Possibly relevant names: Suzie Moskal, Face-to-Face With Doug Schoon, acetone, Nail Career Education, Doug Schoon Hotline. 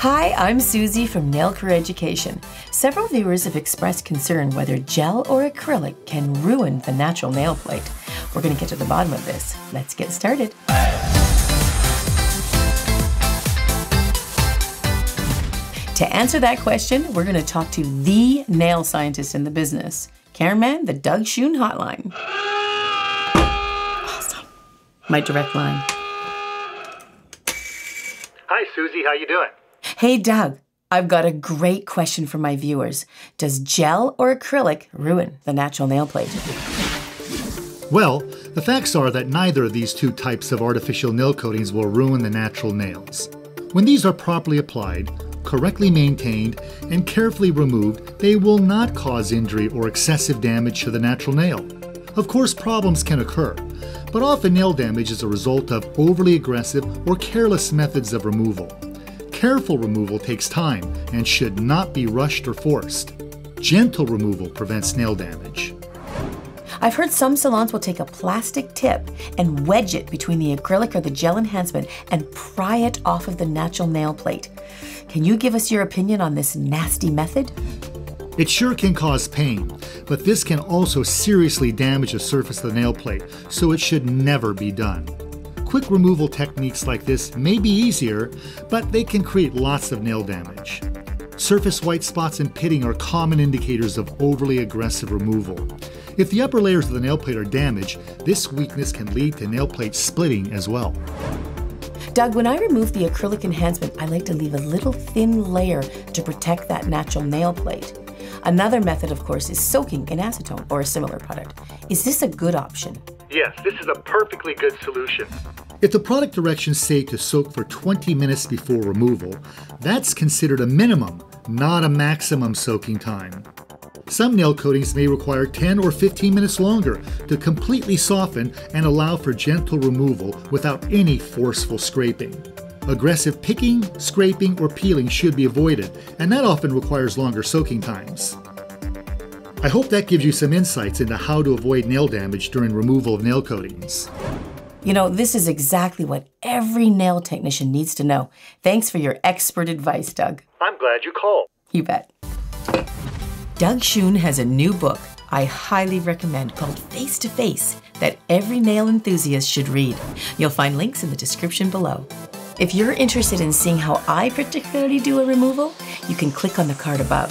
Hi, I'm Susie from Nail Career Education. Several viewers have expressed concern whether gel or acrylic can ruin the natural nail plate. We're going to get to the bottom of this. Let's get started. To answer that question, we're going to talk to the nail scientist in the business, Cameraman, the Doug Schoon Hotline. Awesome. My direct line. Hi, Susie. How you doing? Hey, Doug. I've got a great question for my viewers. Does gel or acrylic ruin the natural nail plate? Well, the facts are that neither of these two types of artificial nail coatings will ruin the natural nails. When these are properly applied, correctly maintained, and carefully removed, they will not cause injury or excessive damage to the natural nail. Of course, problems can occur, but often nail damage is a result of overly aggressive or careless methods of removal. Careful removal takes time and should not be rushed or forced. Gentle removal prevents nail damage. I've heard some salons will take a plastic tip and wedge it between the acrylic or the gel enhancement and pry it off of the natural nail plate. Can you give us your opinion on this nasty method? It sure can cause pain, but this can also seriously damage the surface of the nail plate, so it should never be done. Quick removal techniques like this may be easier, but they can create lots of nail damage. Surface white spots and pitting are common indicators of overly aggressive removal. If the upper layers of the nail plate are damaged, this weakness can lead to nail plate splitting as well. Doug, when I remove the acrylic enhancement, I like to leave a little thin layer to protect that natural nail plate. Another method, of course, is soaking in acetone or a similar product. Is this a good option? Yes, this is a perfectly good solution. If the product directions say to soak for 20 minutes before removal, that's considered a minimum, not a maximum soaking time. Some nail coatings may require 10 or 15 minutes longer to completely soften and allow for gentle removal without any forceful scraping. Aggressive picking, scraping, or peeling should be avoided, and that often requires longer soaking times. I hope that gives you some insights into how to avoid nail damage during removal of nail coatings. You know, this is exactly what every nail technician needs to know. Thanks for your expert advice, Doug. I'm glad you called. You bet. Doug Schoon has a new book I highly recommend called Face-to-Face that every nail enthusiast should read. You'll find links in the description below. If you're interested in seeing how I particularly do a removal, you can click on the card above.